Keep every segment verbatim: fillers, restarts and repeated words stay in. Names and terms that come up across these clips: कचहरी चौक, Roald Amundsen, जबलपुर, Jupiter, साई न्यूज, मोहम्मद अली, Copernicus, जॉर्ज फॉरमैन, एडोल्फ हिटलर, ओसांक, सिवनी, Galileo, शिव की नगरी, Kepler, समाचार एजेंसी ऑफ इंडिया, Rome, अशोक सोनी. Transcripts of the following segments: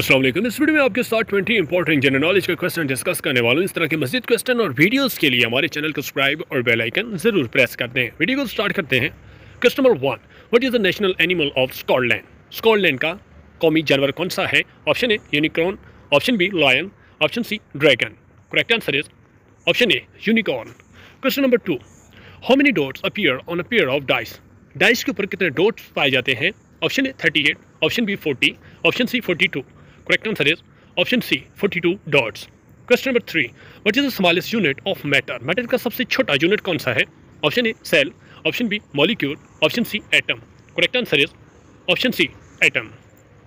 अस्सलाम वालेकुम। इस वीडियो में आपके साथ बीस इंपॉर्टेंट जनरल नॉलेज के क्वेश्चन डिस्कस करने वालों। इस तरह के मज़ीद क्वेश्चन और वीडियोस के लिए हमारे चैनल को सब्सक्राइब और बेल आइकन जरूर प्रेस करते हैं। वीडियो को स्टार्ट करते हैं। Question number one, what is the national animal of Scotland? Scotland का कौमी जानवर कौन सा है? Option A unicorn, option B lion, option C dragon. Correct answer is option A unicorn. Question number two, how many dots appear on a pair of dice? Dice के ऊपर कितने dots पाए जाते हैं? Option A thirty eight, option B forty, option C forty two. Correct answer is option C forty two dots. Question number three, what is the smallest unit of matter? Matter का सबसे छोटा unit कौन सा है? Option A cell, option B molecule, option C atom. Correct answer is option C atom.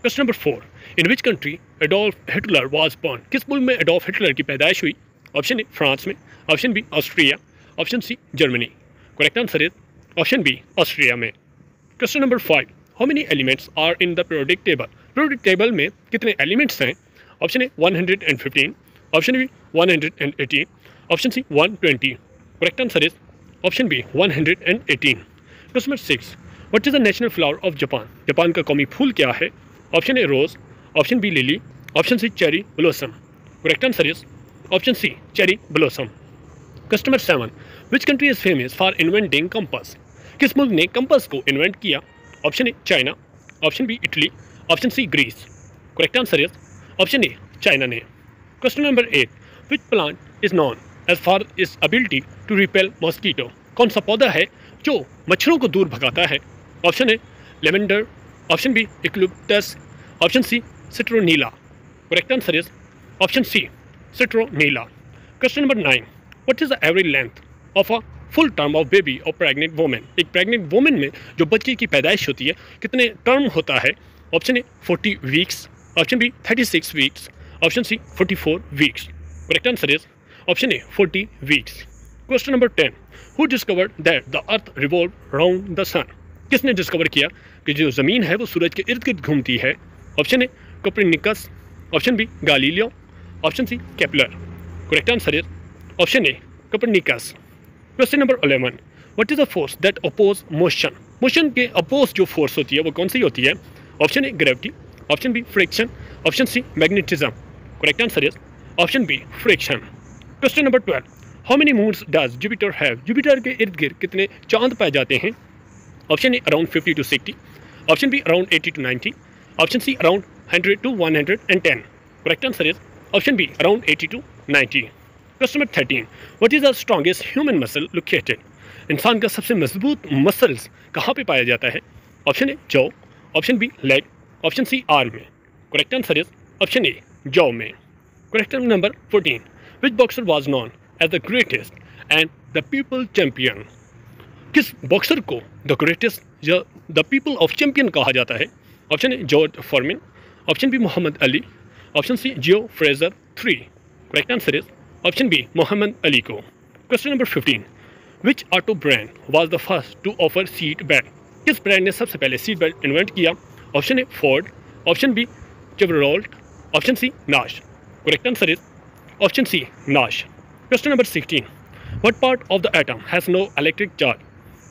Question number four, in which country एडोल्फ हिटलर was born? किस मुल्क में एडोल्फ हिटलर की पैदाइश हुई? ऑप्शन ए फ्रांस में, option B Austria, option C Germany. Correct answer is option B Austria में। Question number five, how many elements are in the periodic table? Periodic table में कितने एलिमेंट्स हैं? Option A one hundred fifteen, option B one hundred eighteen, option C one hundred twenty. Correct answer is option B one hundred eighteen. Question number six, what is the national flower of Japan? Japan का कौमी फूल क्या है? Option A rose, option B lily, option C cherry blossom. Correct answer is option C cherry blossom. Question number seven, which country is famous for inventing compass? किस मुल्क ने compass को invent किया? Option A China, option B Italy, option C Greece. Correct answer is option A China ने। Question number eight, which plant is known as for is ability to repel mosquito? कौन सा पौधा है जो मच्छरों को दूर भगाता है? Option A lavender, option B eucalyptus, option C citronella. Correct answer is option C citronella. Question number nine, what is the average length of a full term of baby और प्रेग्नेंट वोमेन? एक pregnant women में जो बच्चे की पैदाइश होती है कितने टर्म होता है? Option A forty weeks, option B thirty six weeks, option C forty four weeks. Correct answer is option A forty weeks. Question number ten, who discovered that the earth revolve round the sun? किसने discover किया कि जो ज़मीन है वो सूरज के इर्द गिर्द घूमती है? Option A Copernicus, option B Galileo, option C Kepler. Correct answer is option A Copernicus. Question number eleven, what is the force that oppose motion? Motion के अपोज जो फोर्स होती है वो कौन सी होती है? Option A gravity, option B friction, option C magnetism. Correct answer is option B friction. Question number twelve, how many moons does Jupiter have? Jupiter के इर्द गिर्द कितने चांद पाए जाते हैं? Option A around fifty to sixty, option B around eighty to ninety, option C around hundred to one hundred and ten. Correct answer is option B around eighty to ninety. Question number thirteen, what is the strongest human muscle located? इंसान का सबसे मजबूत muscles कहाँ पे पाया जाता है? Option A jaw, option B leg, option C arm में। Correct answer is option A jaw में। Correct number fourteen, which boxer was known as the greatest and the people champion? किस बॉक्सर को the greatest या the people of champion कहा जाता है? Option A जॉर्ज फॉरमैन, option B मोहम्मद अली, option C Joe Frazier three. Correct answer is option B मोहम्मद अली को। Question number fifteen, which auto brand was the first to offer seat belt? किस brand ने सबसे पहले seat belt invent किया? Option A Ford, option B Chevrolet, option C Nash. Correct answer is option C Nash. Question number sixteen, what part of the atom has no electric charge?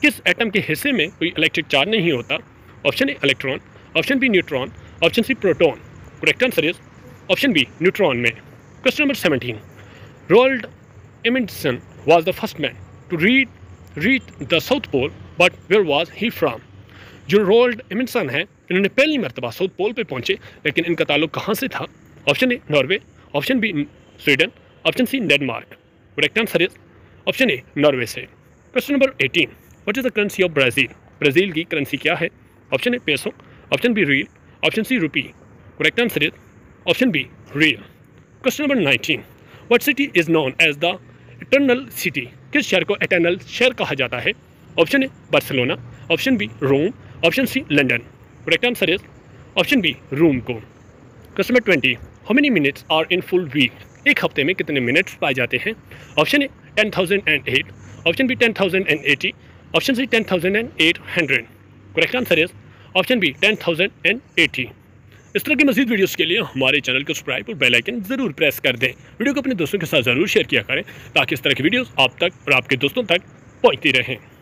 किस atom के हिस्से में कोई electric charge नहीं होता? Option A electron, option B neutron, option C proton. Correct answer is option B neutron में। Question number seventeen, Roald Amundsen was the first man to read, reach the South Pole, but where was he from? जो Roald Amundsen हैं इन्होंने पहली मरतबा south pole पे पहुँचे, लेकिन इनका ताल्लुक कहाँ से था? Option A Norway, option B Sweden, option C Denmark. Correct answer is option A Norway से। Question number eighteen, what is the currency of Brazil? Brazil की करेंसी क्या है? Option A peso, option B real, option C rupee. Correct answer is option B real. Question number nineteen, what city is known as the eternal city? किस शहर को eternal शहर कहा जाता है? Option A Barcelona, option B Rome, option C London. Correct answer is option B Rome को। Question number twenty, how many minutes are in full week? एक हफ्ते में कितने मिनट्स पाए जाते हैं? Option A ten thousand and eight, option B ten thousand and eighty, option C ten thousand and eight hundred. Correct answer is option B ten thousand and eighty. इस तरह की मज़ीद वीडियोस के लिए हमारे चैनल को सब्सक्राइब और bell icon ज़रूर प्रेस कर दें। वीडियो को अपने दोस्तों के साथ ज़रूर शेयर किया करें ताकि इस तरह की वीडियोस आप तक और आपके दोस्तों तक पहुंचती रहें।